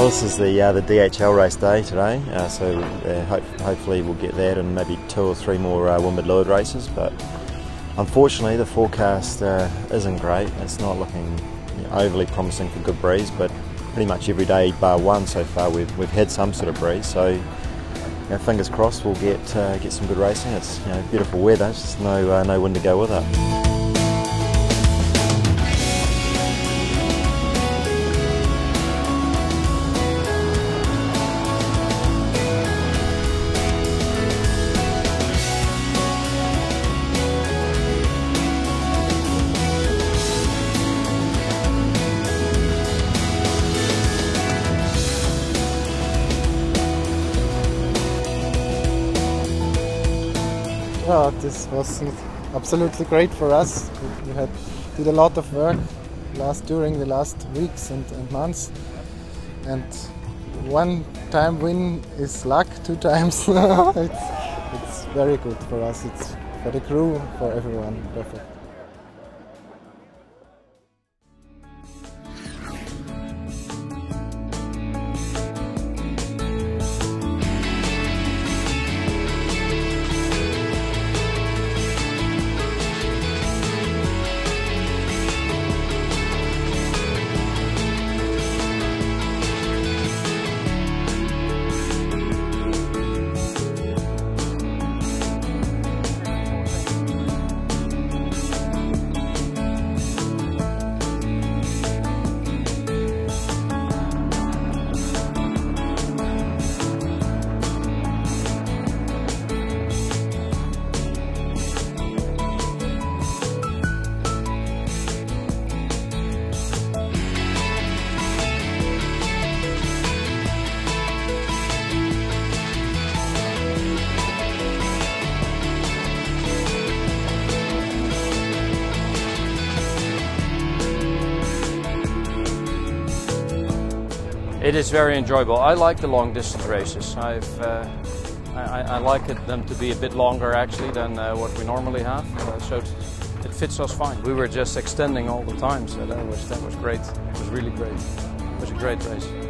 Well, this is the DHL race day today, so hopefully we'll get that and maybe two or three more Woomera Leeward races. But unfortunately, the forecast isn't great. It's not looking overly promising for good breeze, but pretty much every day bar one so far we've had some sort of breeze. So fingers crossed we'll get some good racing. It's beautiful weather, it's just no wind to go with it. Oh, this was absolutely great for us. We did a lot of work during the last weeks and months, and one time win is luck, two times it's very good for us, it's for the crew, for everyone, perfect. It is very enjoyable. I like the long distance races. I like them to be a bit longer actually than what we normally have, so it fits us fine. We were just extending all the time, so that was great. It was really great. It was a great race.